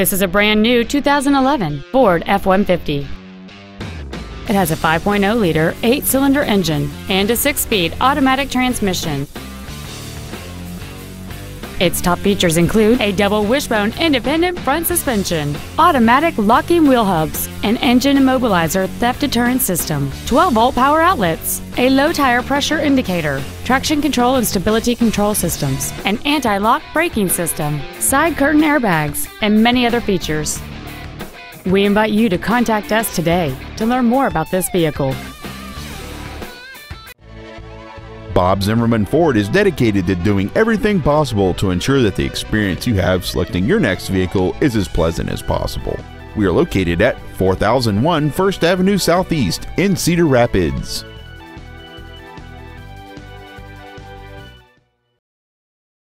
This is a brand new 2011 Ford F-150. It has a 5.0-liter 8-cylinder engine and a 6-speed automatic transmission. Its top features include a double wishbone independent front suspension, automatic locking wheel hubs, an engine immobilizer theft deterrent system, 12-volt power outlets, a low tire pressure indicator, traction control and stability control systems, an anti-lock braking system, side curtain airbags, and many other features. We invite you to contact us today to learn more about this vehicle. Bob Zimmerman Ford is dedicated to doing everything possible to ensure that the experience you have selecting your next vehicle is as pleasant as possible. We are located at 4001 1st Avenue Southeast in Cedar Rapids.